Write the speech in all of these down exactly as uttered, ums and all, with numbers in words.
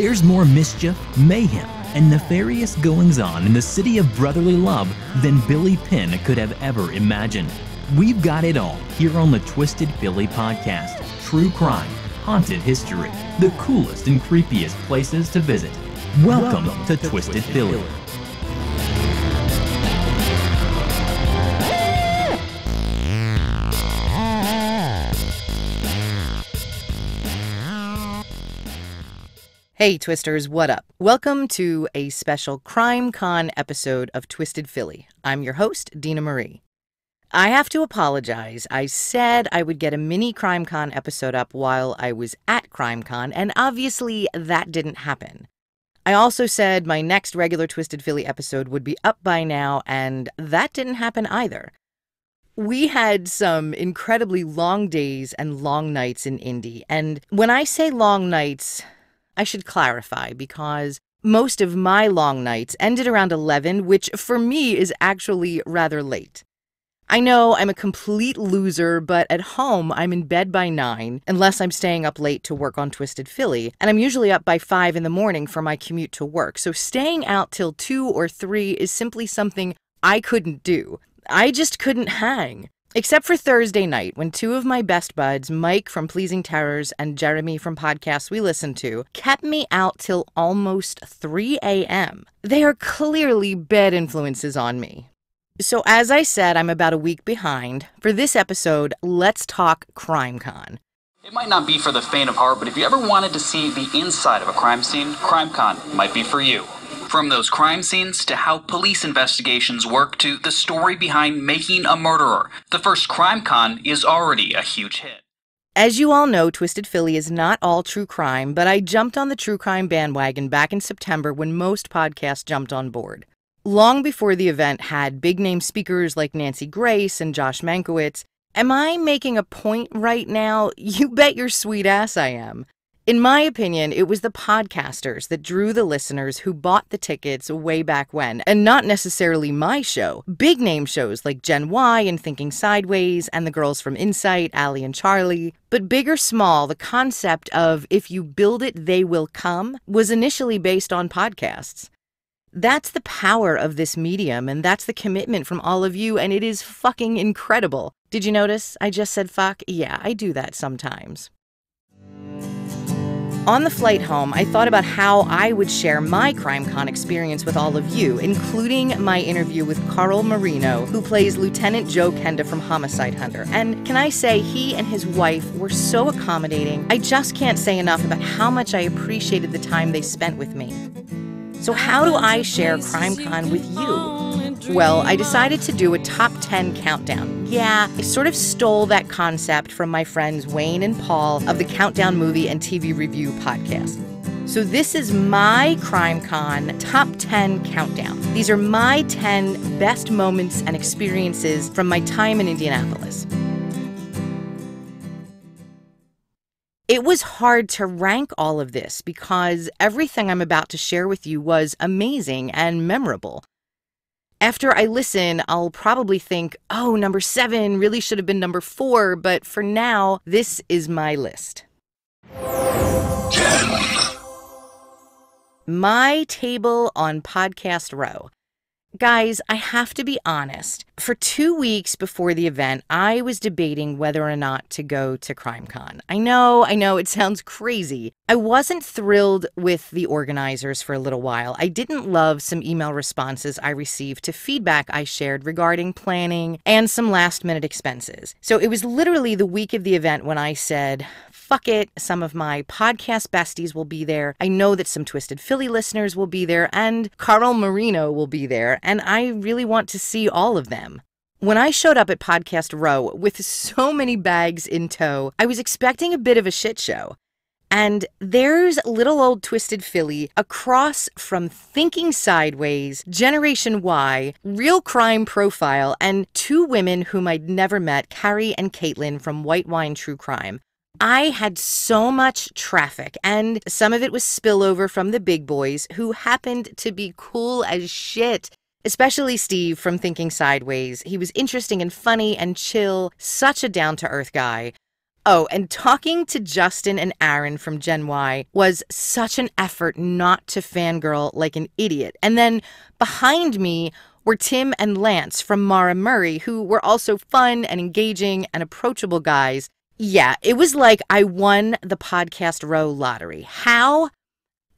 There's more mischief, mayhem, and nefarious goings-on in the city of brotherly love than Billy Penn could have ever imagined. We've got it all here on the Twisted Philly podcast, True Crime, Haunted History, the coolest and creepiest places to visit. Welcome, Welcome to, to Twisted, Twisted Philly. Philly. Hey Twisters, what up? Welcome to a special Crime Con episode of Twisted Philly. I'm your host, Dina Marie. I have to apologize. I said I would get a mini Crime Con episode up while I was at Crime Con, and obviously that didn't happen. I also said my next regular Twisted Philly episode would be up by now, and that didn't happen either. We had some incredibly long days and long nights in Indy, and when I say long nights, I should clarify, because most of my long nights ended around eleven, which for me is actually rather late. I know I'm a complete loser, but at home I'm in bed by nine, unless I'm staying up late to work on Twisted Philly, and I'm usually up by five in the morning for my commute to work, so staying out till two or three is simply something I couldn't do. I just couldn't hang. Except for Thursday night, when two of my best buds, Mike from Pleasing Terrors and Jeremy from Podcasts We Listen To, kept me out till almost three a m They are clearly bad influences on me. So as I said, I'm about a week behind. For this episode, let's talk Crime Con. It might not be for the faint of heart, but if you ever wanted to see the inside of a crime scene, Crime Con might be for you. From those crime scenes to how police investigations work to the story behind making a murderer, the first Crime Con is already a huge hit. As you all know, Twisted Philly is not all true crime, but I jumped on the true crime bandwagon back in September when most podcasts jumped on board. Long before the event had big-name speakers like Nancy Grace and Josh Mankiewicz. Am I making a point right now? You bet your sweet ass I am. In my opinion, it was the podcasters that drew the listeners who bought the tickets way back when, and not necessarily my show. Big-name shows like Gen Y and Thinking Sideways and the girls from Insight, Allie and Charlie. But big or small, the concept of if you build it, they will come was initially based on podcasts. That's the power of this medium, and that's the commitment from all of you, and it is fucking incredible. Did you notice I just said fuck? Yeah, I do that sometimes. On the flight home, I thought about how I would share my CrimeCon experience with all of you, including my interview with Carl Marino, who plays Lieutenant Joe Kenda from Homicide Hunter. And can I say, he and his wife were so accommodating. I just can't say enough about how much I appreciated the time they spent with me. So how do I share CrimeCon with you? Well, I decided to do a top ten countdown. Yeah, I sort of stole that concept from my friends Wayne and Paul of the Countdown Movie and T V Review podcast. So this is my Crime Con top ten countdown. These are my ten best moments and experiences from my time in Indianapolis. It was hard to rank all of this because everything I'm about to share with you was amazing and memorable. After I listen, I'll probably think, oh, number seven really should have been number four, but for now, this is my list. My table on Podcast Row. Guys, I have to be honest. For two weeks before the event, I was debating whether or not to go to CrimeCon. I know, I know, it sounds crazy. I wasn't thrilled with the organizers for a little while. I didn't love some email responses I received to feedback I shared regarding planning and some last-minute expenses. So it was literally the week of the event when I said, fuck it, some of my podcast besties will be there. I know that some Twisted Philly listeners will be there, and Carl Marino will be there, and I really want to see all of them. When I showed up at Podcast Row with so many bags in tow, I was expecting a bit of a shit show. And there's little old Twisted Philly across from Thinking Sideways, Generation Y, Real Crime Profile, and two women whom I'd never met, Carrie and Caitlin from White Wine True Crime. I had so much traffic, and some of it was spillover from the big boys who happened to be cool as shit, especially Steve from Thinking Sideways. He was interesting and funny and chill, such a down-to-earth guy. Oh, and talking to Justin and Aaron from Gen Y was such an effort not to fangirl like an idiot. And then behind me were Tim and Lance from Maura Murray, who were also fun and engaging and approachable guys. Yeah, it was like I won the podcast row lottery. How?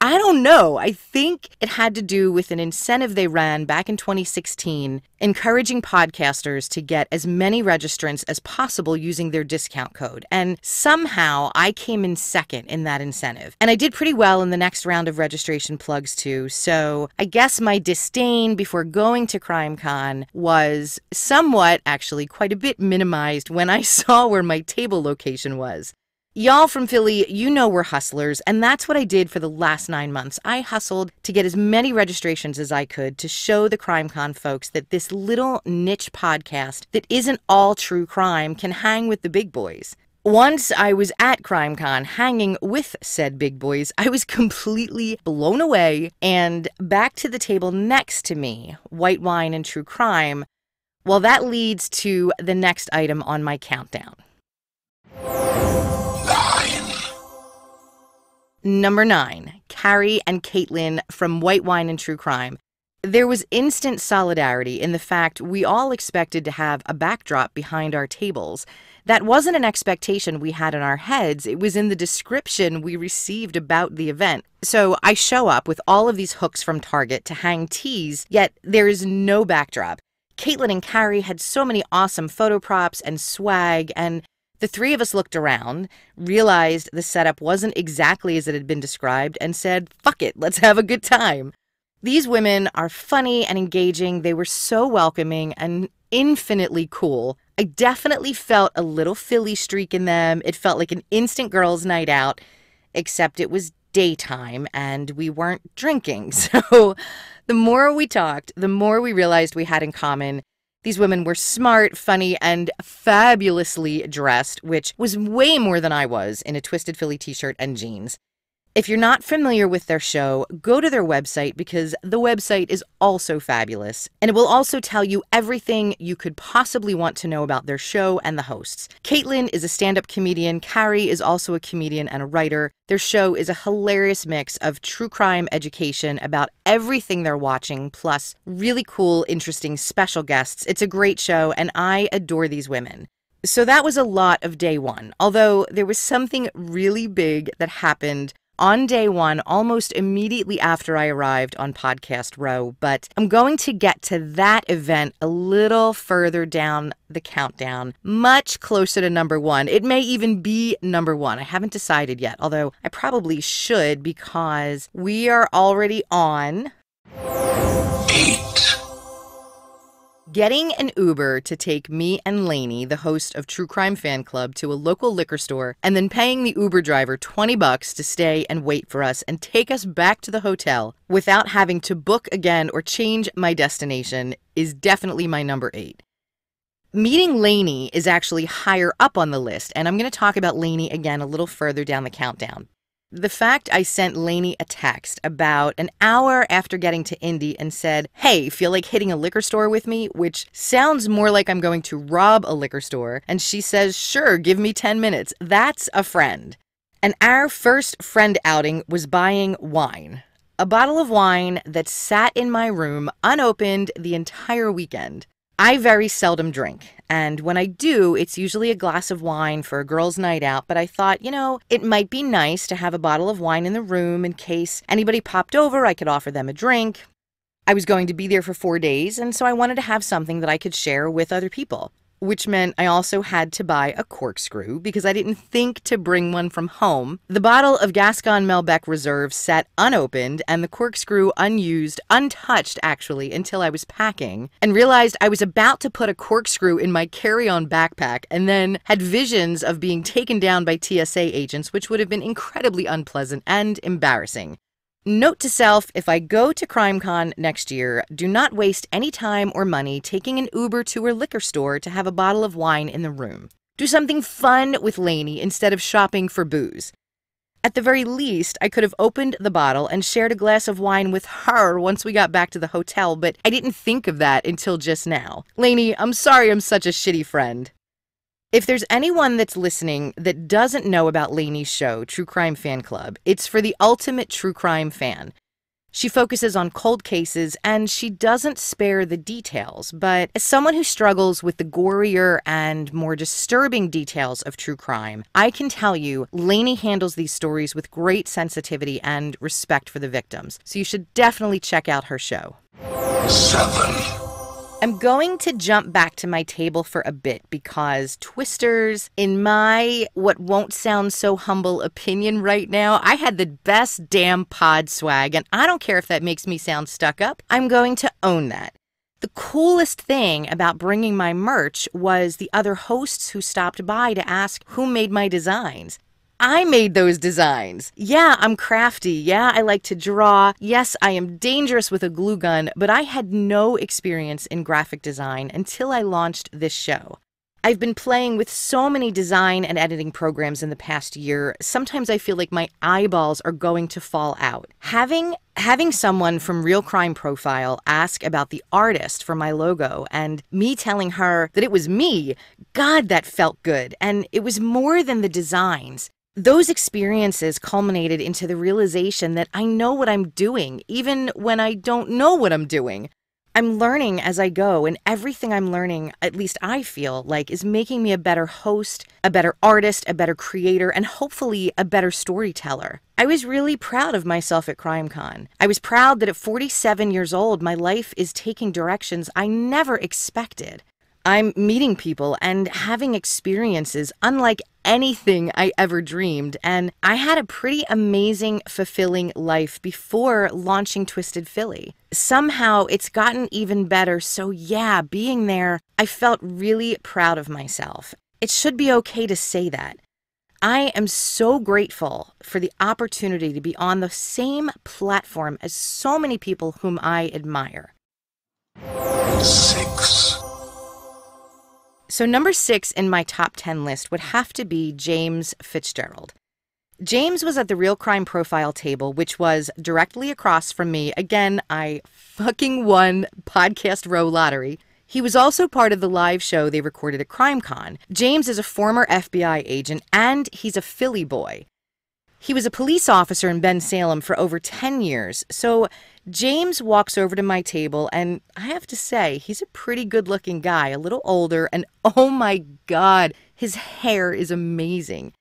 I don't know. I think it had to do with an incentive they ran back in twenty sixteen, encouraging podcasters to get as many registrants as possible using their discount code. And somehow I came in second in that incentive. And I did pretty well in the next round of registration plugs too. So I guess my disdain before going to Crime Con was somewhat, actually quite a bit, minimized when I saw where my table location was. Y'all from Philly, you know we're hustlers, and that's what I did for the last nine months. I hustled to get as many registrations as I could to show the Crime Con folks that this little niche podcast that isn't all true crime can hang with the big boys. Once I was at Crime Con hanging with said big boys, I was completely blown away, and back to the table next to me, White Wine and True Crime. Well, that leads to the next item on my countdown. Number nine, Carrie and Caitlin from White Wine and True Crime. There was instant solidarity in the fact we all expected to have a backdrop behind our tables. That wasn't an expectation we had in our heads. It was in the description we received about the event. So I show up with all of these hooks from Target to hang tees, yet there is no backdrop. Caitlin and Carrie had so many awesome photo props and swag, and the three of us looked around, realized the setup wasn't exactly as it had been described, and said, fuck it, let's have a good time. These women are funny and engaging. They were so welcoming and infinitely cool. I definitely felt a little Philly streak in them. It felt like an instant girls' night out, except it was daytime and we weren't drinking. So the more we talked, the more we realized we had in common. These women were smart, funny, and fabulously dressed, which was way more than I was in a Twisted Philly t-shirt and jeans. If you're not familiar with their show, go to their website because the website is also fabulous, and it will also tell you everything you could possibly want to know about their show and the hosts. Caitlin is a stand-up comedian. Carrie is also a comedian and a writer. Their show is a hilarious mix of true crime education about everything they're watching, plus really cool, interesting special guests. It's a great show, and I adore these women. So that was a lot of day one, although there was something really big that happened on day one, almost immediately after I arrived on Podcast Row, but I'm going to get to that event a little further down the countdown, much closer to number one. It may even be number one. I haven't decided yet, although I probably should because we are already on eight. Getting an Uber to take me and Laney, the host of True Crime Fan Club, to a local liquor store, and then paying the Uber driver twenty bucks to stay and wait for us and take us back to the hotel without having to book again or change my destination is definitely my number eight. Meeting Laney is actually higher up on the list, and I'm going to talk about Laney again a little further down the countdown. The fact I sent Laney a text about an hour after getting to Indy and said, hey, feel like hitting a liquor store with me, which sounds more like I'm going to rob a liquor store, and she says, sure, give me ten minutes. That's a friend. And our first friend outing was buying wine. A bottle of wine that sat in my room unopened the entire weekend. I very seldom drink, and when I do, it's usually a glass of wine for a girls' night out, but I thought, you know, it might be nice to have a bottle of wine in the room in case anybody popped over, I could offer them a drink. I was going to be there for four days, and so I wanted to have something that I could share with other people, which meant I also had to buy a corkscrew because I didn't think to bring one from home. The bottle of Gascon Malbec Reserve sat unopened and the corkscrew unused, untouched actually, until I was packing and realized I was about to put a corkscrew in my carry-on backpack and then had visions of being taken down by T S A agents, which would have been incredibly unpleasant and embarrassing. Note to self, if I go to Crime Con next year, do not waste any time or money taking an Uber to a liquor store to have a bottle of wine in the room. Do something fun with Laney instead of shopping for booze. At the very least, I could have opened the bottle and shared a glass of wine with her once we got back to the hotel, but I didn't think of that until just now. Laney, I'm sorry I'm such a shitty friend. If there's anyone that's listening that doesn't know about Laney's show, True Crime Fan Club, it's for the ultimate true crime fan. She focuses on cold cases, and she doesn't spare the details, but as someone who struggles with the gorier and more disturbing details of true crime, I can tell you Laney handles these stories with great sensitivity and respect for the victims, so you should definitely check out her show. Seven. I'm going to jump back to my table for a bit because Twisters, in my what won't sound so humble opinion right now, I had the best damn pod swag, and I don't care if that makes me sound stuck up. I'm going to own that. The coolest thing about bringing my merch was the other hosts who stopped by to ask who made my designs. I made those designs. Yeah, I'm crafty. Yeah, I like to draw. Yes, I am dangerous with a glue gun, but I had no experience in graphic design until I launched this show. I've been playing with so many design and editing programs in the past year, sometimes I feel like my eyeballs are going to fall out. Having having someone from Real Crime Profile ask about the artist for my logo and me telling her that it was me, God, that felt good. And it was more than the designs. Those experiences culminated into the realization that I know what I'm doing, even when I don't know what I'm doing. I'm learning as I go, and everything I'm learning, at least I feel like, is making me a better host, a better artist, a better creator, and hopefully a better storyteller. I was really proud of myself at Crime Con. I was proud that at forty-seven years old, my life is taking directions I never expected. I'm meeting people and having experiences unlike anything I ever dreamed, and I had a pretty amazing, fulfilling life before launching Twisted Philly. Somehow, it's gotten even better, so yeah, being there, I felt really proud of myself. It should be okay to say that. I am so grateful for the opportunity to be on the same platform as so many people whom I admire. Six. So number six in my top ten list would have to be James Fitzgerald. James was at the Real Crime Profile table, which was directly across from me. Again, I fucking won podcast row lottery. He was also part of the live show they recorded at Crime Con. James is a former F B I agent, and he's a Philly boy. He was a police officer in Ben-Salem for over ten years, so James walks over to my table, and I have to say, he's a pretty good-looking guy, a little older, and oh my God, his hair is amazing.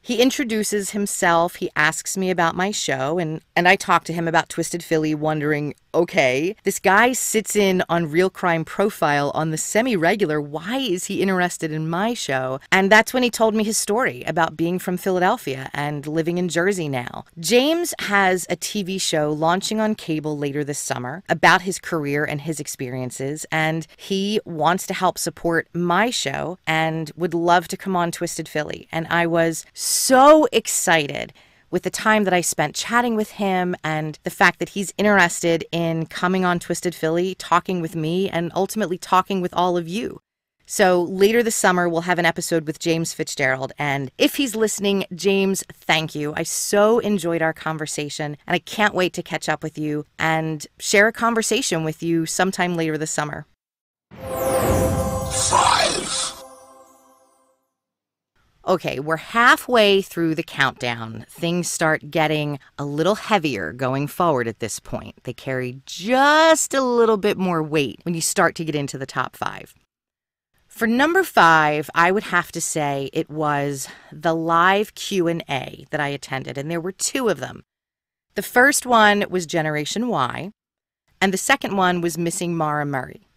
He introduces himself, he asks me about my show, and, and I talk to him about Twisted Philly, wondering, okay, this guy sits in on Real Crime Profile on the semi-regular, why is he interested in my show? And that's when he told me his story about being from Philadelphia and living in Jersey now. James has a T V show launching on cable later this summer about his career and his experiences, and he wants to help support my show and would love to come on Twisted Philly. And I was so excited with the time that I spent chatting with him and the fact that he's interested in coming on Twisted Philly, talking with me, and ultimately talking with all of you. So later this summer, we'll have an episode with James Fitzgerald. And if he's listening, James, thank you. I so enjoyed our conversation, and I can't wait to catch up with you and share a conversation with you sometime later this summer. Five. Okay, we're halfway through the countdown. Things start getting a little heavier going forward at this point. They carry just a little bit more weight when you start to get into the top five. For number five, I would have to say it was the live Q and A that I attended, and there were two of them. The first one was Generation Y, and the second one was Missing Maura Murray.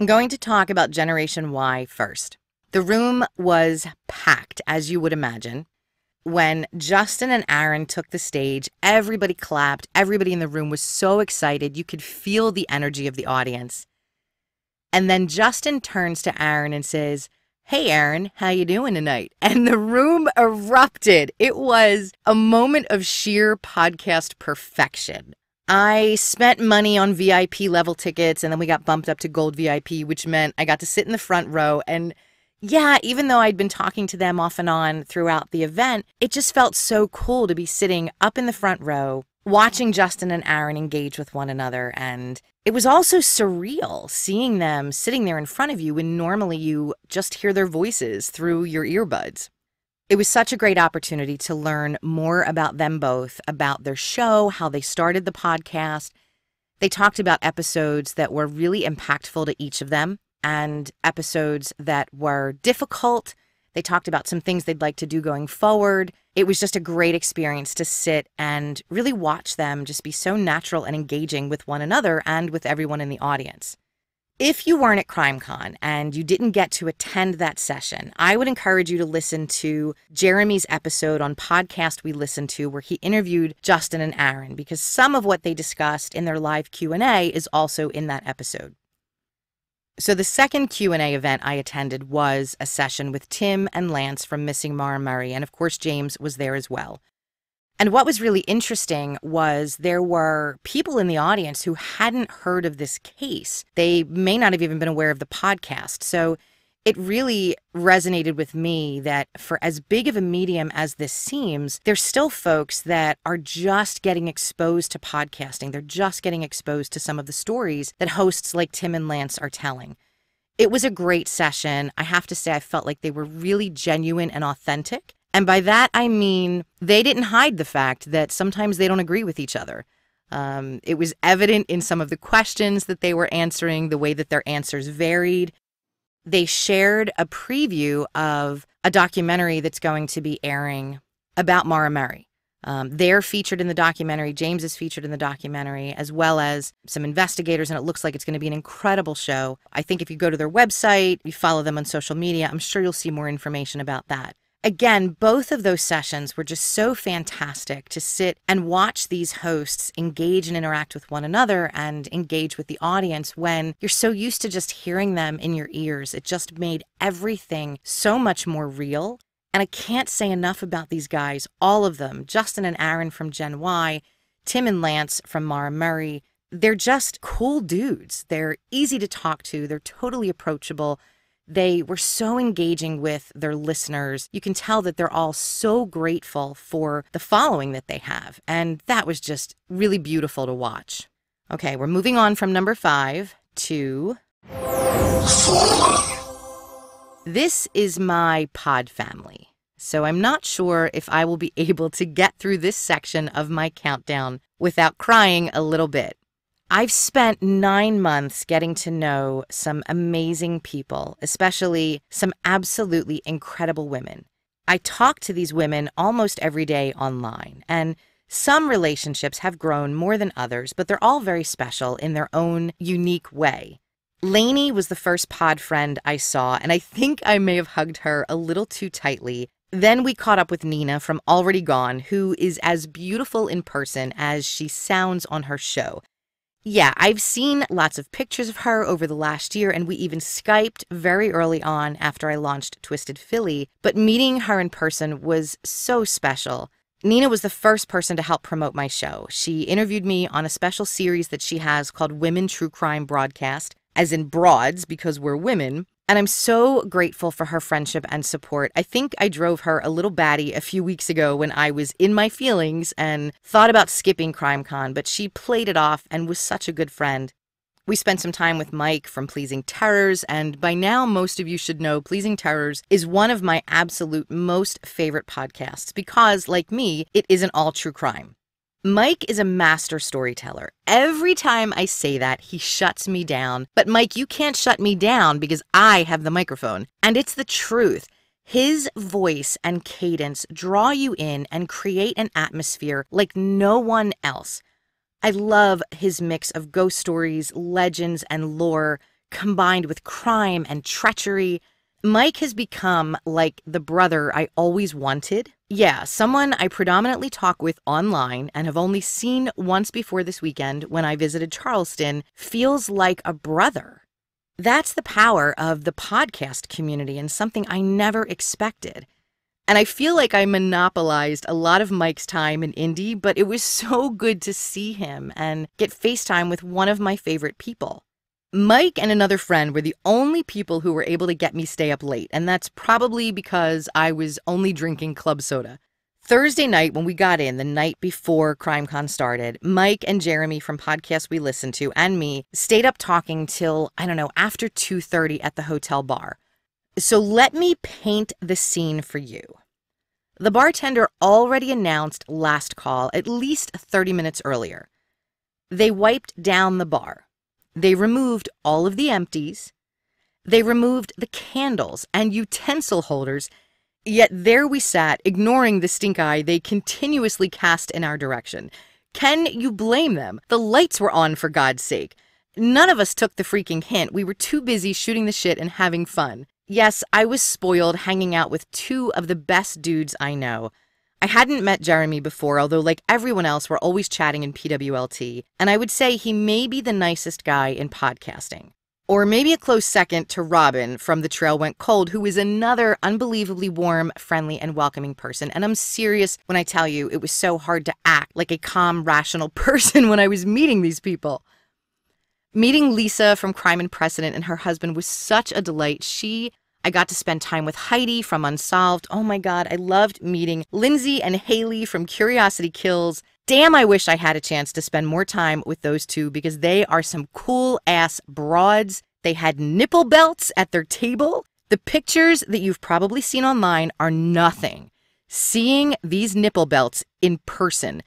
I'm going to talk about Generation Y first. The room was packed, as you would imagine. When Justin and Aaron took the stage, everybody clapped. Everybody in the room was so excited. You could feel the energy of the audience. And then Justin turns to Aaron and says, "Hey, Aaron, how you doing tonight?" And the room erupted. It was a moment of sheer podcast perfection. I spent money on V I P level tickets, and then we got bumped up to gold V I P, which meant I got to sit in the front row, and yeah, even though I'd been talking to them off and on throughout the event, it just felt so cool to be sitting up in the front row, watching Justin and Aaron engage with one another. And it was also surreal seeing them sitting there in front of you when normally you just hear their voices through your earbuds. It was such a great opportunity to learn more about them both, about their show, how they started the podcast. They talked about episodes that were really impactful to each of them and episodes that were difficult. They talked about some things they'd like to do going forward. It was just a great experience to sit and really watch them just be so natural and engaging with one another and with everyone in the audience. If you weren't at Crime Con and you didn't get to attend that session, I would encourage you to listen to Jeremy's episode on Podcast We Listen To, where he interviewed Justin and Aaron, because some of what they discussed in their live Q and A is also in that episode. So the second Q and A event I attended was a session with Tim and Lance from Missing Maura Murray, and of course James was there as well. And what was really interesting was there were people in the audience who hadn't heard of this case. They may not have even been aware of the podcast. So it really resonated with me that for as big of a medium as this seems, there's still folks that are just getting exposed to podcasting. They're just getting exposed to some of the stories that hosts like Tim and Lance are telling. It was a great session. I have to say, I felt like they were really genuine and authentic. And by that, I mean, they didn't hide the fact that sometimes they don't agree with each other. Um, it was evident in some of the questions that they were answering, the way that their answers varied. They shared a preview of a documentary that's going to be airing about Maura Murray. Um, they're featured in the documentary, James is featured in the documentary, as well as some investigators, and it looks like it's going to be an incredible show. I think if you go to their website, you follow them on social media, I'm sure you'll see more information about that. Again, both of those sessions were just so fantastic to sit and watch these hosts engage and interact with one another and engage with the audience when you're so used to just hearing them in your ears. It just made everything so much more real. And I can't say enough about these guys, all of them, Justin and Aaron from Gen Y, Tim and Lance from Maura Murray. They're just cool dudes. They're easy to talk to. They're totally approachable. They were so engaging with their listeners. You can tell that they're all so grateful for the following that they have. And that was just really beautiful to watch. Okay, we're moving on from number five to... This is my pod family. So I'm not sure if I will be able to get through this section of my countdown without crying a little bit. I've spent nine months getting to know some amazing people, especially some absolutely incredible women. I talk to these women almost every day online, and some relationships have grown more than others, but they're all very special in their own unique way. Laney was the first pod friend I saw, and I think I may have hugged her a little too tightly. Then we caught up with Nina from Already Gone, who is as beautiful in person as she sounds on her show. Yeah, I've seen lots of pictures of her over the last year, and we even Skyped very early on after I launched Twisted Philly, but meeting her in person was so special. Nina was the first person to help promote my show. She interviewed me on a special series that she has called Women True Crime Broadcast, as in broads because we're women, and I'm so grateful for her friendship and support. I think I drove her a little batty a few weeks ago when I was in my feelings and thought about skipping Crime Con, but she played it off and was such a good friend. We spent some time with Mike from Pleasing Terrors, and by now most of you should know Pleasing Terrors is one of my absolute most favorite podcasts because, like me, it isn't all true crime. Mike is a master storyteller. Every time I say that, he shuts me down. But Mike, you can't shut me down because I have the microphone. And it's the truth. His voice and cadence draw you in and create an atmosphere like no one else. I love his mix of ghost stories, legends, and lore combined with crime and treachery. Mike has become like the brother I always wanted. Yeah, someone I predominantly talk with online and have only seen once before this weekend when I visited Charleston feels like a brother. That's the power of the podcast community and something I never expected. And I feel like I monopolized a lot of Mike's time in Indy, but it was so good to see him and get FaceTime with one of my favorite people. Mike and another friend were the only people who were able to get me stay up late, and that's probably because I was only drinking club soda. Thursday night when we got in, the night before Crime Con started, Mike and Jeremy from Podcasts We Listen To and me stayed up talking till, I don't know, after two thirty at the hotel bar. So let me paint the scene for you. The bartender already announced last call at least thirty minutes earlier. They wiped down the bar. They removed all of the empties. They removed the candles and utensil holders, yet there we sat, ignoring the stink eye they continuously cast in our direction. Can you blame them? The lights were on, for God's sake. None of us took the freaking hint. We were too busy shooting the shit and having fun. Yes, I was spoiled hanging out with two of the best dudes I know. I hadn't met Jeremy before, although like everyone else, we're always chatting in P W L T, and I would say he may be the nicest guy in podcasting. Or maybe a close second to Robin from The Trail Went Cold, who is another unbelievably warm, friendly, and welcoming person. And I'm serious when I tell you it was so hard to act like a calm, rational person when I was meeting these people. Meeting Lisa from Crime and Precedent and her husband was such a delight. She... I got to spend time with Heidi from Unsolved. Oh my God, I loved meeting Lindsay and Haley from Curiosity Kills. Damn, I wish I had a chance to spend more time with those two because they are some cool-ass broads. They had nipple belts at their table. The pictures that you've probably seen online are nothing. Seeing these nipple belts in person,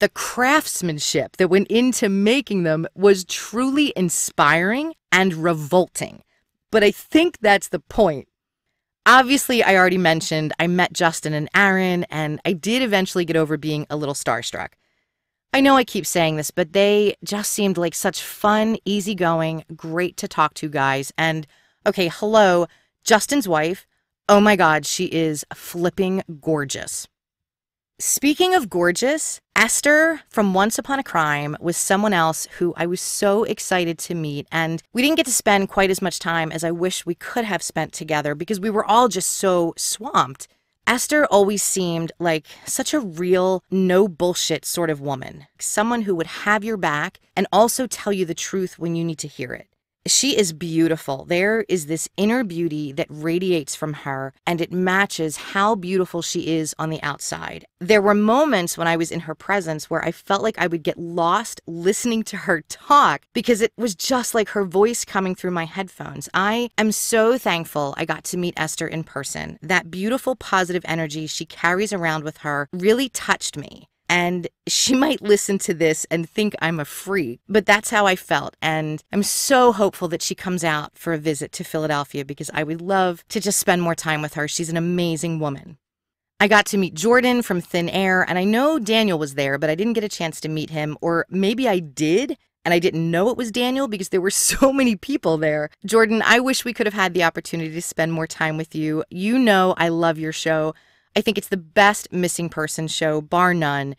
the craftsmanship that went into making them was truly inspiring and revolting. But I think that's the point. Obviously, I already mentioned I met Justin and Aaron, and I did eventually get over being a little starstruck. I know I keep saying this, but they just seemed like such fun, easygoing, great to talk to guys. And, okay, hello, Justin's wife. Oh my God, she is flipping gorgeous. Speaking of gorgeous, Esther from Once Upon a Crime was someone else who I was so excited to meet, and we didn't get to spend quite as much time as I wish we could have spent together because we were all just so swamped. Esther always seemed like such a real, no bullshit sort of woman, someone who would have your back and also tell you the truth when you need to hear it. She is beautiful. There is this inner beauty that radiates from her, and it matches how beautiful she is on the outside. There were moments when I was in her presence where I felt like I would get lost listening to her talk because it was just like her voice coming through my headphones. I am so thankful I got to meet Esther in person. That beautiful, positive energy she carries around with her really touched me. And she might listen to this and think I'm a freak, but that's how I felt. And I'm so hopeful that she comes out for a visit to Philadelphia because I would love to just spend more time with her. She's an amazing woman. I got to meet Jordan from Thin Air, and I know Daniel was there, but I didn't get a chance to meet him, or maybe I did. And I didn't know it was Daniel because there were so many people there. Jordan, I wish we could have had the opportunity to spend more time with you. You know I love your show. I think it's the best missing person show, bar none.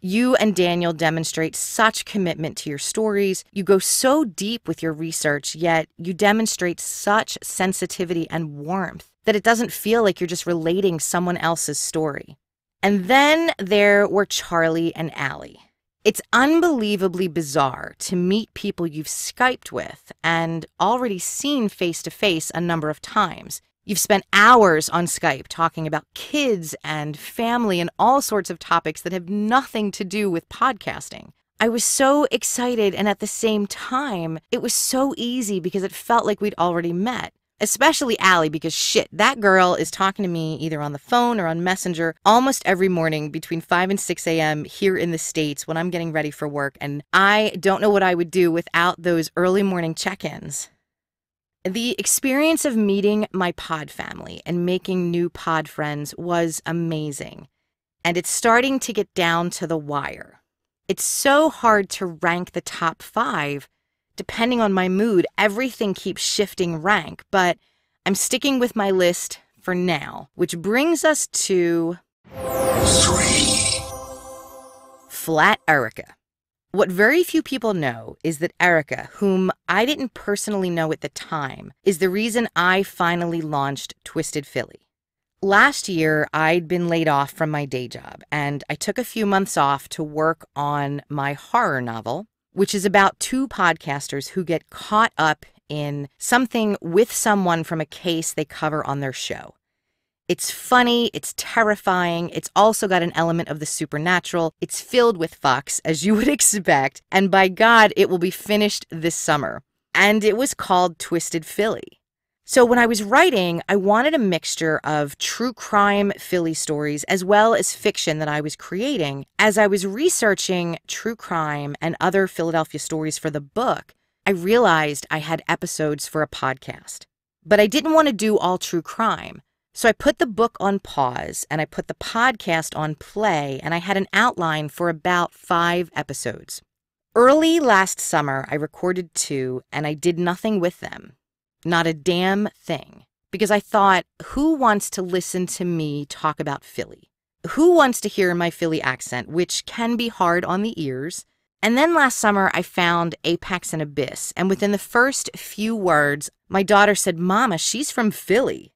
You and Daniel demonstrate such commitment to your stories. You go so deep with your research, yet you demonstrate such sensitivity and warmth that it doesn't feel like you're just relating someone else's story. And then there were Charlie and Allie. It's unbelievably bizarre to meet people you've Skyped with and already seen face-to-face a number of times. You've spent hours on Skype talking about kids and family and all sorts of topics that have nothing to do with podcasting. I was so excited, and at the same time, it was so easy because it felt like we'd already met. Especially Allie, because shit, that girl is talking to me either on the phone or on Messenger almost every morning between five and six a m here in the States when I'm getting ready for work, and I don't know what I would do without those early morning check-ins. The experience of meeting my pod family and making new pod friends was amazing, and it's starting to get down to the wire. It's so hard to rank the top five. Depending on my mood, everything keeps shifting rank, but I'm sticking with my list for now, which brings us to... three. Flat Erica. What very few people know is that Erica, whom I didn't personally know at the time, is the reason I finally launched Twisted Philly. Last year, I'd been laid off from my day job, and I took a few months off to work on my horror novel, which is about two podcasters who get caught up in something with someone from a case they cover on their show. It's funny, it's terrifying, it's also got an element of the supernatural, it's filled with fucks, as you would expect, and by God, it will be finished this summer. And it was called Twisted Philly. So when I was writing, I wanted a mixture of true crime Philly stories as well as fiction that I was creating. As I was researching true crime and other Philadelphia stories for the book, I realized I had episodes for a podcast. But I didn't want to do all true crime. So I put the book on pause and I put the podcast on play, and I had an outline for about five episodes. Early last summer, I recorded two and I did nothing with them. Not a damn thing. Because I thought, who wants to listen to me talk about Philly? Who wants to hear my Philly accent, which can be hard on the ears? And then last summer, I found Apex and Abyss. And within the first few words, my daughter said, "Mama, she's from Philly."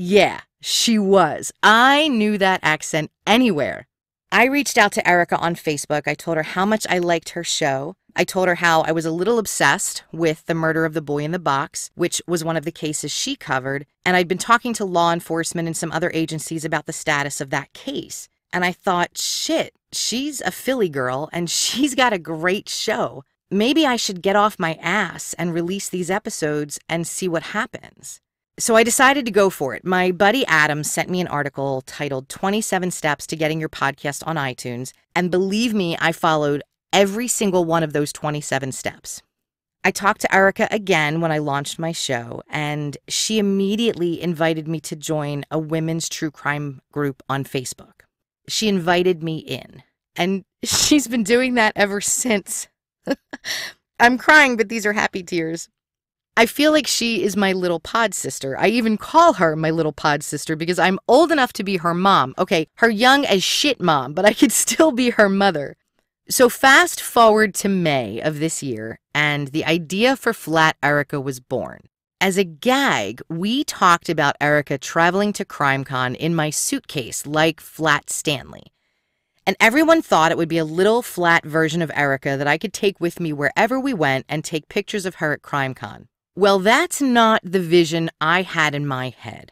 Yeah, she was. I knew that accent anywhere. I reached out to Erica on Facebook. I told her how much I liked her show. I told her how I was a little obsessed with the murder of the boy in the box, which was one of the cases she covered, and I'd been talking to law enforcement and some other agencies about the status of that case. And I thought, shit, she's a Philly girl and she's got a great show. Maybe I should get off my ass and release these episodes and see what happens. So I decided to go for it. My buddy Adam sent me an article titled twenty-seven Steps to Getting Your Podcast on iTunes, and believe me, I followed every single one of those twenty-seven steps. I talked to Erica again when I launched my show, and she immediately invited me to join a women's true crime group on Facebook. She invited me in, and she's been doing that ever since. I'm crying, but these are happy tears. I feel like she is my little pod sister. I even call her my little pod sister because I'm old enough to be her mom. Okay, her young as shit mom, but I could still be her mother. So fast forward to May of this year, and the idea for Flat Erica was born. As a gag, we talked about Erica traveling to Crime Con in my suitcase like Flat Stanley. And everyone thought it would be a little flat version of Erica that I could take with me wherever we went and take pictures of her at Crime Con. Well, that's not the vision I had in my head.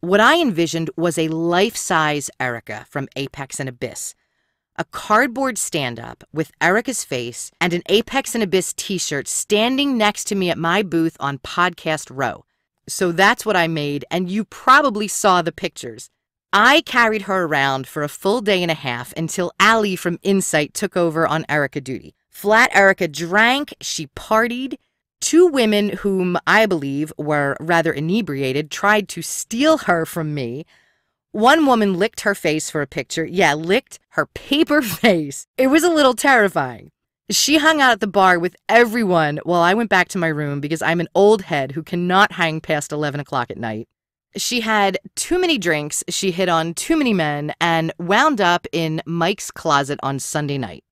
What I envisioned was a life-size Erica from Apex and Abyss. A cardboard stand-up with Erica's face and an Apex and Abyss t-shirt standing next to me at my booth on Podcast Row. So that's what I made, and you probably saw the pictures. I carried her around for a full day and a half until Allie from Insight took over on Erica duty. Flat Erica drank, she partied. Two women whom I believe were rather inebriated tried to steal her from me. One woman licked her face for a picture. Yeah, licked her paper face. It was a little terrifying. She hung out at the bar with everyone while I went back to my room because I'm an old head who cannot hang past eleven o'clock at night. She had too many drinks, she hit on too many men, and wound up in Mike's closet on Sunday night.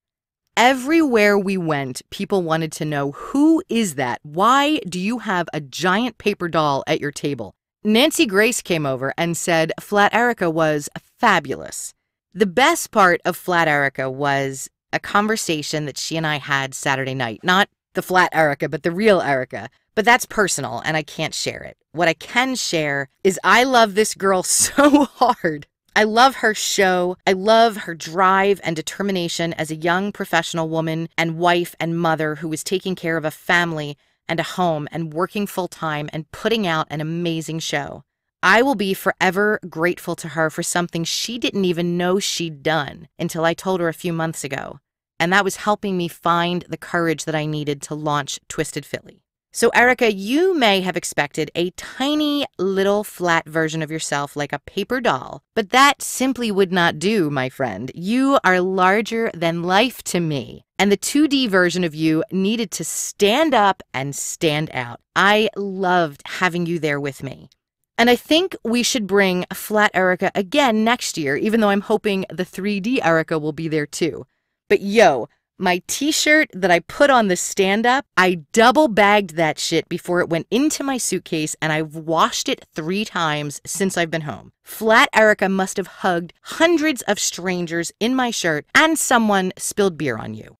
Everywhere we went, people wanted to know, who is that? Why do you have a giant paper doll at your table? Nancy Grace came over and said Flat Erica was fabulous. The best part of Flat Erica was a conversation that she and I had Saturday night. Not the Flat Erica, but the real Erica. But that's personal, and I can't share it. What I can share is I love this girl so hard. I love her show. I love her drive and determination as a young professional woman and wife and mother who is taking care of a family and a home and working full-time and putting out an amazing show. I will be forever grateful to her for something she didn't even know she'd done until I told her a few months ago, and that was helping me find the courage that I needed to launch Twisted Philly. So Erica, you may have expected a tiny little flat version of yourself like a paper doll, but that simply would not do, my friend. You are larger than life to me, and the two D version of you needed to stand up and stand out. I loved having you there with me. And I think we should bring Flat Erica again next year, even though I'm hoping the three D Erica will be there too. But yo, my t-shirt that I put on the stand-up, I double-bagged that shit before it went into my suitcase, and I've washed it three times since I've been home. Flat Erica must have hugged hundreds of strangers in my shirt, and someone spilled beer on you.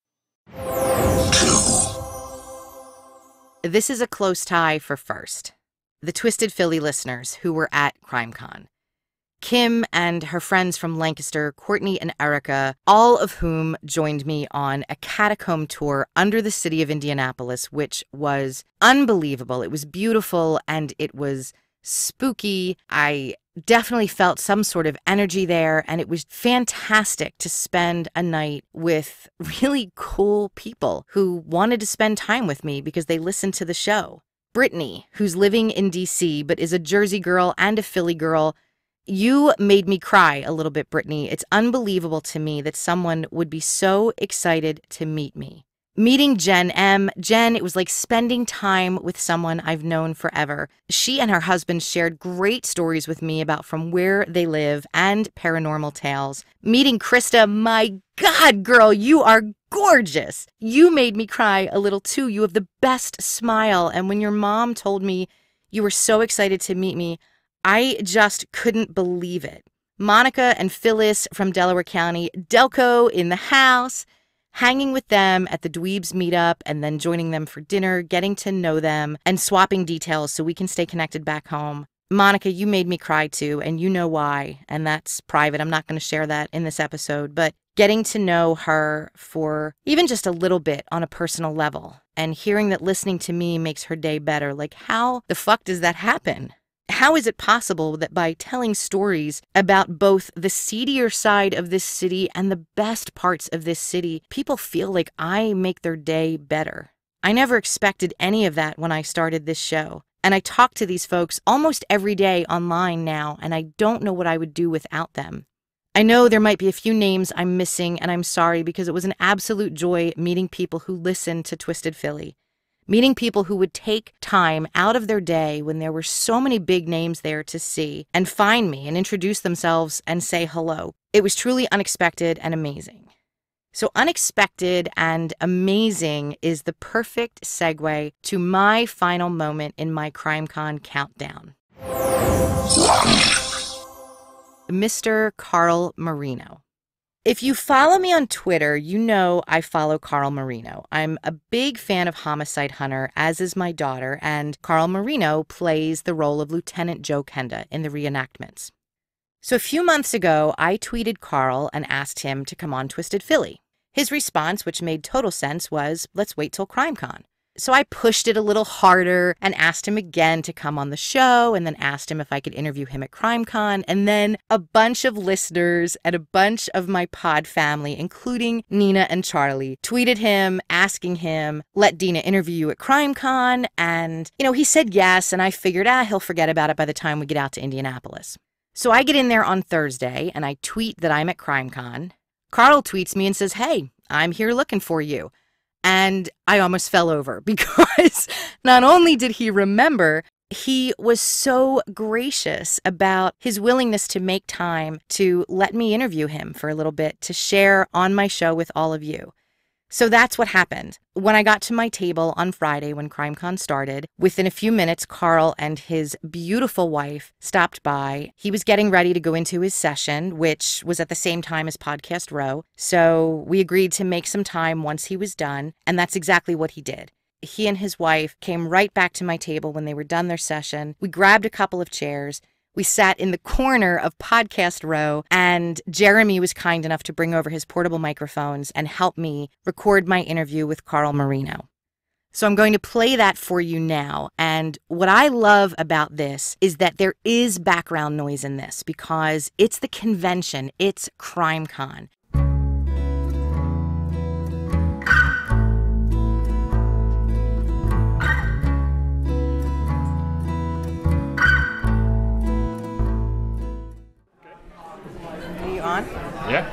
two. This is a close tie for first. The Twisted Philly listeners who were at Crime Con. Kim and her friends from Lancaster, Courtney and Erica, all of whom joined me on a catacomb tour under the city of Indianapolis, which was unbelievable. It was beautiful and it was spooky. I definitely felt some sort of energy there, and it was fantastic to spend a night with really cool people who wanted to spend time with me because they listened to the show. Brittany, who's living in D C but is a Jersey girl and a Philly girl. You made me cry a little bit, Brittany. It's unbelievable to me that someone would be so excited to meet me. Meeting Jen M. Jen, it was like spending time with someone I've known forever. She and her husband shared great stories with me about from where they live and paranormal tales. Meeting Krista, my God, girl, you are gorgeous. You made me cry a little too. You have the best smile. And when your mom told me you were so excited to meet me, I just couldn't believe it. Monica and Phyllis from Delaware County, Delco in the house, hanging with them at the Dweebs meetup and then joining them for dinner, getting to know them and swapping details so we can stay connected back home. Monica, you made me cry too, and you know why, and that's private. I'm not going to share that in this episode, but getting to know her for even just a little bit on a personal level and hearing that listening to me makes her day better. Like, how the fuck does that happen? How is it possible that by telling stories about both the seedier side of this city and the best parts of this city, people feel like I make their day better? I never expected any of that when I started this show. And I talk to these folks almost every day online now, and I don't know what I would do without them. I know there might be a few names I'm missing, and I'm sorry, because it was an absolute joy meeting people who listen to Twisted Philly. Meeting people who would take time out of their day when there were so many big names there to see and find me and introduce themselves and say hello. It was truly unexpected and amazing. So unexpected and amazing is the perfect segue to my final moment in my CrimeCon countdown. Mister Carl Marino. If you follow me on Twitter, you know I follow Carl Marino. I'm a big fan of Homicide Hunter, as is my daughter, and Carl Marino plays the role of Lieutenant Joe Kenda in the reenactments. So a few months ago, I tweeted Carl and asked him to come on Twisted Philly. His response, which made total sense, was, let's wait till CrimeCon. So I pushed it a little harder and asked him again to come on the show, and then asked him if I could interview him at CrimeCon. And then a bunch of listeners and a bunch of my pod family, including Nina and Charlie, tweeted him asking him, let Dina interview you at CrimeCon. And, you know, he said yes. And I figured, ah, he'll forget about it by the time we get out to Indianapolis. So I get in there on Thursday and I tweet that I'm at CrimeCon. Carl tweets me and says, hey, I'm here looking for you. And I almost fell over because not only did he remember, he was so gracious about his willingness to make time to let me interview him for a little bit to share on my show with all of you. So that's what happened. When I got to my table on Friday when CrimeCon started, within a few minutes, Carl and his beautiful wife stopped by. He was getting ready to go into his session, which was at the same time as Podcast Row. So we agreed to make some time once he was done, and that's exactly what he did. He and his wife came right back to my table when they were done their session. We grabbed a couple of chairs. We sat in the corner of Podcast Row, and Jeremy was kind enough to bring over his portable microphones and help me record my interview with Carl Marino. So I'm going to play that for you now. And what I love about this is that there is background noise in this because it's the convention, it's CrimeCon. Yeah.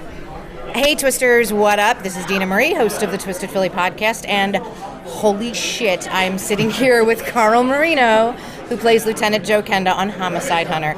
Hey, Twisters, what up? This is Dina Marie, host of the Twisted Philly podcast, and holy shit, I'm sitting here with Carl Marino, who plays Lieutenant Joe Kenda on Homicide Hunter.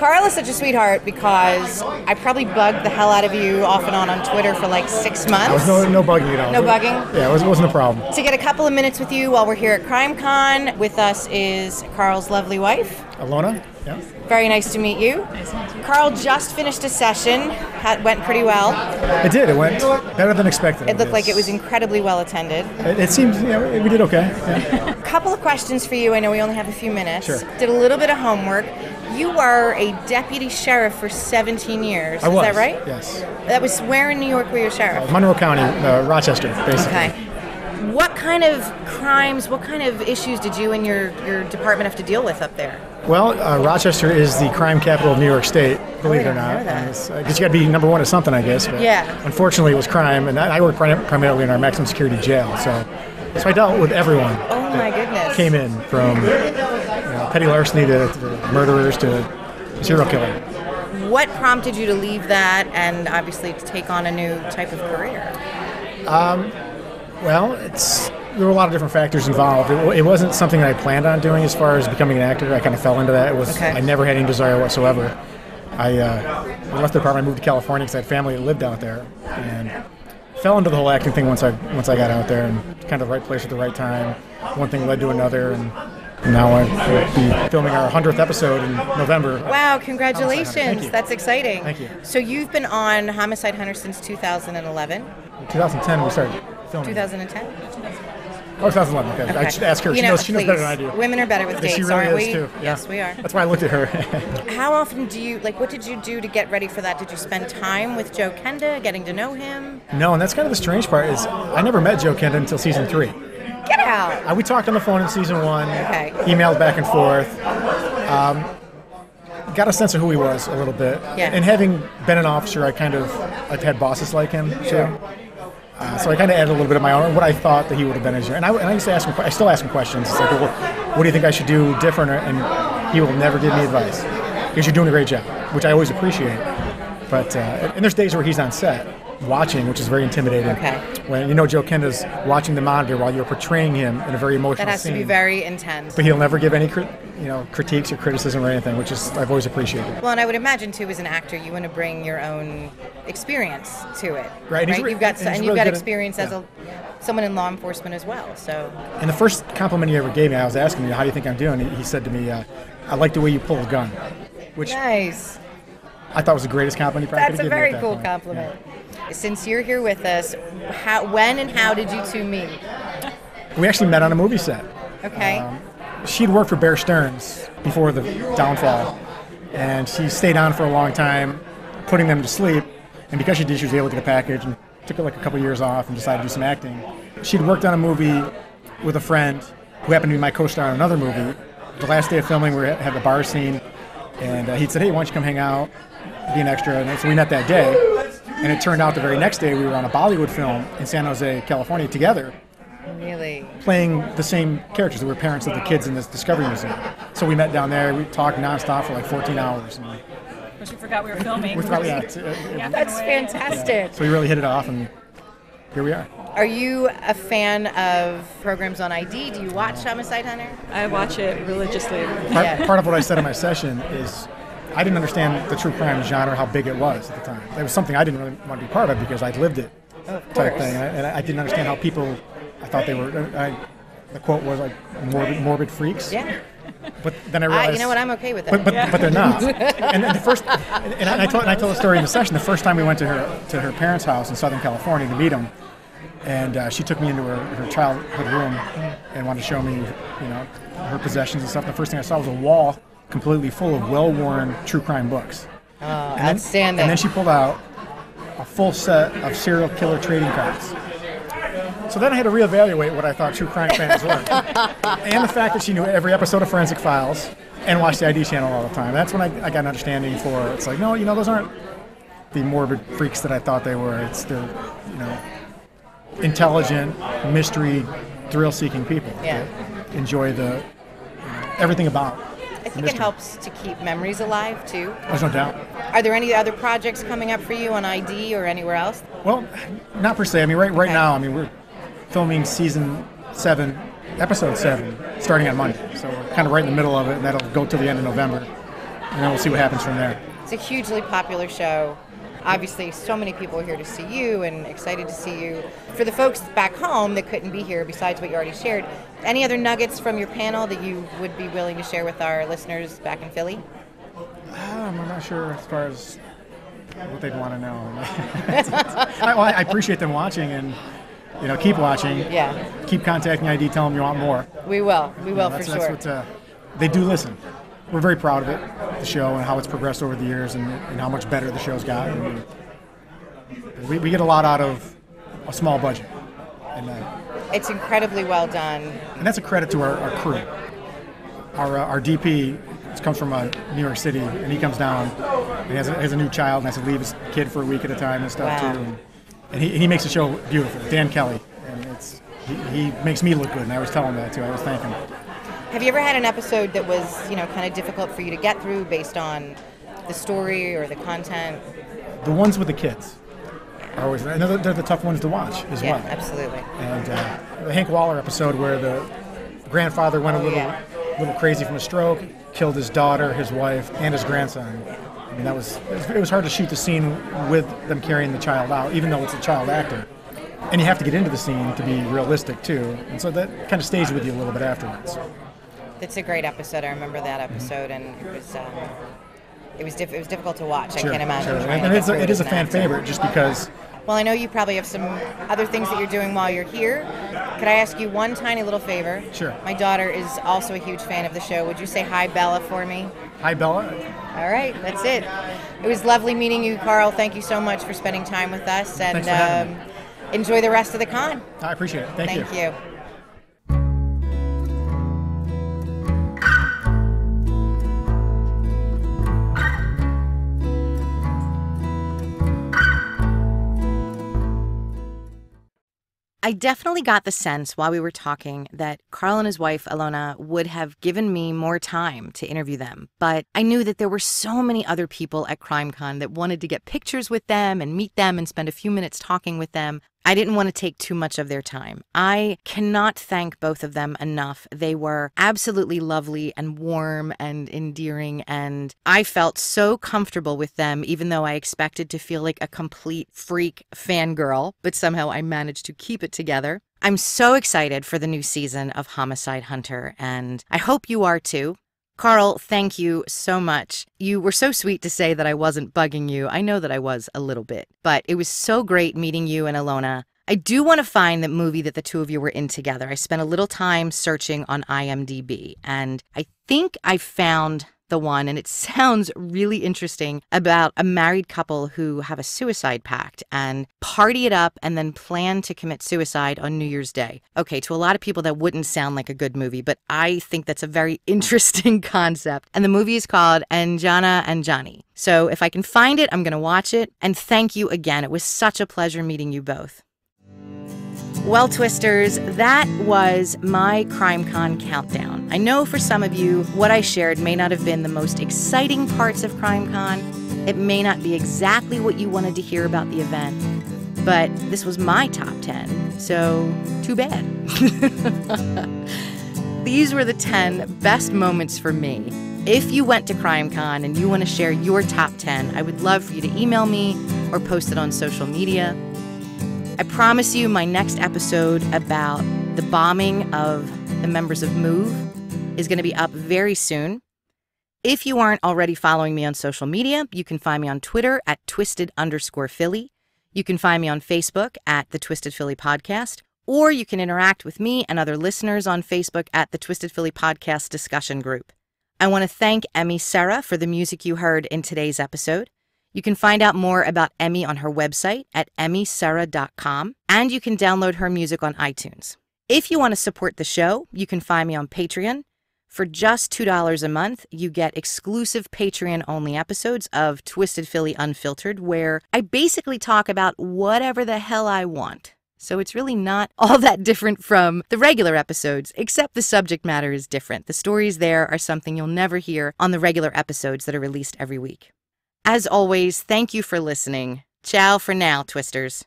Carl is such a sweetheart because I probably bugged the hell out of you off and on on Twitter for like six months. No, no, no bugging at all. No bugging? Yeah, it wasn't a problem. To get a couple of minutes with you while we're here at Crime Con, with us is Carl's lovely wife. Ilona. Yeah. Very nice to meet you. Nice to meet you. Carl just finished a session. It went pretty well. It did. It went better than expected. It looked like it was incredibly well attended. It, it seems, you know, we did okay. Yeah. A couple of questions for you. I know we only have a few minutes. Sure. Did a little bit of homework. You were a deputy sheriff for seventeen years. I was. Is that right? Yes. That was where in New York were you a sheriff? Uh, Monroe County, uh, Rochester, basically. Okay. What kind of crimes, what kind of issues did you and your, your department have to deal with up there? Well, uh, Rochester is the crime capital of New York State, believe it or not. Because uh, you got to be number one at something, I guess. But yeah. Unfortunately, it was crime, and I, I worked prim- primarily in our maximum security jail, so, so I dealt with everyone. Oh my goodness! Came in from you know, petty larceny to, to murderers to serial killer. What prompted you to leave that and obviously to take on a new type of career? Um, well, it's. There were a lot of different factors involved. It, it wasn't something that I planned on doing as far as becoming an actor. I kind of fell into that. It was okay. I never had any desire whatsoever. I, uh, I left the department, I moved to California because I had family that lived out there, and fell into the whole acting thing once I once I got out there, and kind of the right place at the right time. One thing led to another, and now I'll be filming our hundredth episode in November. Wow, congratulations. That's exciting. Thank you. So you've been on Homicide Hunter since two thousand eleven? two thousand ten we started filming. two thousand ten? Oh, two thousand eleven, okay. okay. I should ask her. You know, she knows, she knows better than I do. Women are better with dates, really, aren't we? Too. Yeah. Yes, we are. That's why I looked at her. How often do you, like, what did you do to get ready for that? Did you spend time with Joe Kenda, getting to know him? No, and that's kind of the strange part is I never met Joe Kenda until season three. Get out! I, we talked on the phone in season one, okay. Emailed back and forth. Um, got a sense of who he was a little bit. Yeah. And having been an officer, I kind of, I've had bosses like him, too. Uh, so I kind of added a little bit of my own, what I thought that he would have been as your, and I, and I used to ask him, I still ask him questions. It's like, well, what do you think I should do different? And he will never give me advice because you're doing a great job, which I always appreciate. But uh, and there's days where he's on set watching, which is very intimidating. Okay. When you know Joe Kenda's watching the monitor while you're portraying him in a very emotional scene. That has scene. to be very intense. But he'll never give any cri- you know critiques or criticism or anything, which is I've always appreciated. Well, and I would imagine too, as an actor, you want to bring your own experience to it, right? right? Re- you've got and, and you've really got experience at, as a yeah. someone in law enfororcement as well. So. And the first compliment he ever gave me, I was asking him, "How do you think I'm doing?" He said to me, uh, "I like the way you pull a gun," which nice. I thought was the greatest compliment he probably could give me. That's a very cool compliment. Yeah. Since you're here with us, how, when and how did you two meet? We actually met on a movie set. Okay. Um, she'd worked for Bear Stearns before the downfall, and she stayed on for a long time, putting them to sleep. And because she did, she was able to get a package and took like a couple years off and decided to do some acting. She'd worked on a movie with a friend who happened to be my co-star on another movie. The last day of filming, we had the bar scene, and uh, he said, "Hey, why don't you come hang out, be an extra?" And so we met that day, and it turned out the very next day we were on a Bollywood film in San Jose, California, together. Really? Playing the same characters. We were parents of the kids in this Discovery Museum. So we met down there. We talked nonstop for like fourteen hours. And like, But you forgot we were filming. we forgot, yeah, it, it, yeah, that's fantastic. Yeah. So we really hit it off, and here we are. Are you a fan of programs on I D? Do you watch Homicide Hunter? I watch it religiously. Part, yeah. part of what I said in my session is I didn't understand the true crime genre, how big it was at the time. It was something I didn't really want to be part of because I'd lived it, oh, of type course. thing. And I, and I didn't understand how people, I thought they were, I, the quote was like morbid, morbid freaks. Yeah. But then I realized, uh, you know what, I'm okay with that. But but, yeah. but they're not. And the first, and I, and I told and I told a story in the session. The first time we went to her to her parents' house in Southern California to meet them, and uh, she took me into her, her childhood room and wanted to show me, you know, her possessions and stuff. The first thing I saw was a wall completely full of well-worn true crime books. Oh, and then, outstanding! And then she pulled out a full set of serial killer trading cards. So then I had to reevaluate what I thought true crime fans were, and the fact that she knew every episode of Forensic Files and watched the I D channel all the time. That's when I, I got an understanding for it's like, no, you know, those aren't the morbid freaks that I thought they were. It's the, you know, intelligent, mystery, thrill-seeking people yeah. that enjoy the everything about. I think mystery. It helps to keep memories alive too. There's no doubt. Are there any other projects coming up for you on I D or anywhere else? Well, not per se. I mean, right right okay. now, I mean, we're filming season seven, episode seven, starting on Monday. So we're kind of right in the middle of it, and that'll go to the end of November. and then we'll see what happens from there. It's a hugely popular show. Obviously, so many people are here to see you and excited to see you. For the folks back home that couldn't be here, besides what you already shared, any other nuggets from your panel that you would be willing to share with our listeners back in Philly? Um, I'm not sure as far as what they'd want to know. I, well, I appreciate them watching, and you know, keep watching. Yeah. Keep contacting I D. Tell them you want more. We will. We will, you know, for sure. That's what, uh, they do listen. We're very proud of it, the show, and how it's progressed over the years, and, and how much better the show's gotten. We, we get a lot out of a small budget. And, uh, it's incredibly well done. And that's a credit to our, our crew. Our uh, our D P comes from uh, New York City, and he comes down, and he has a, has a new child, and has to leave his kid for a week at a time and stuff, wow. too. And, and he, and he makes the show beautiful, Dan Kelly. And it's he, he makes me look good, and I always tell him that, too. I always thank him. Have you ever had an episode that was, you know, kind of difficult for you to get through based on the story or the content? The ones with the kids are always, I know they're, they're the tough ones to watch as yeah, well. Yeah, absolutely. And uh, the Hank Waller episode where the grandfather went oh, a little yeah. little crazy from a stroke, killed his daughter, his wife, and his grandson. I mean, that was it, was, it was hard to shoot the scene with them carrying the child out, even though it's a child actor. And you have to get into the scene to be realistic, too. And so that kind of stays with you a little bit afterwards. It's a great episode. I remember that episode, and it was um, it was diff- it was difficult to watch. Sure, I can't imagine. Sure. And it's a, it is a fan favorite, just because. Well, I know you probably have some other things that you're doing while you're here. Could I ask you one tiny little favor? Sure. My daughter is also a huge fan of the show. Would you say hi, Bella, for me? Hi, Bella. All right, that's it. It was lovely meeting you, Carl. Thank you so much for spending time with us, and um, enjoy the rest of the con. I appreciate it. Thank you. Thank you. I definitely got the sense while we were talking that Carl and his wife, Ilona, would have given me more time to interview them. But I knew that there were so many other people at Crime Con that wanted to get pictures with them and meet them and spend a few minutes talking with them. I didn't want to take too much of their time. I cannot thank both of them enough. They were absolutely lovely and warm and endearing, and I felt so comfortable with them, even though I expected to feel like a complete freak fangirl, but somehow I managed to keep it together. I'm so excited for the new season of Homicide Hunter, and I hope you are too. Carl, thank you so much. You were so sweet to say that I wasn't bugging you. I know that I was a little bit, but it was so great meeting you and Ilona. I do want to find that movie that the two of you were in together. I spent a little time searching on I M D B, and I think I found the one, and it sounds really interesting, about a married couple who have a suicide pact and party it up and then plan to commit suicide on New Year's Day. Okay, to a lot of people that wouldn't sound like a good movie, but I think that's a very interesting concept. And the movie is called Anjana and Johnny. So if I can find it, I'm going to watch it. And thank you again. It was such a pleasure meeting you both. Well, Twisters, that was my CrimeCon countdown. I know for some of you, what I shared may not have been the most exciting parts of CrimeCon. It may not be exactly what you wanted to hear about the event, but this was my top ten, so too bad. These were the ten best moments for me. If you went to CrimeCon and you want to share your top ten, I would love for you to email me or post it on social media. I promise you my next episode about the bombing of the members of MOVE is going to be up very soon. If you aren't already following me on social media, you can find me on Twitter at twisted underscore Philly. You can find me on Facebook at the Twisted Philly Podcast, or you can interact with me and other listeners on Facebook at the Twisted Philly Podcast Discussion Group. I want to thank Emmy Serra for the music you heard in today's episode. You can find out more about Emmy on her website at emmy serra dot com, and you can download her music on iTunes. If you want to support the show, you can find me on Patreon. For just two dollars a month, you get exclusive Patreon-only episodes of Twisted Philly Unfiltered, where I basically talk about whatever the hell I want. So it's really not all that different from the regular episodes, except the subject matter is different. The stories there are something you'll never hear on the regular episodes that are released every week. As always, thank you for listening. Ciao for now, Twisters.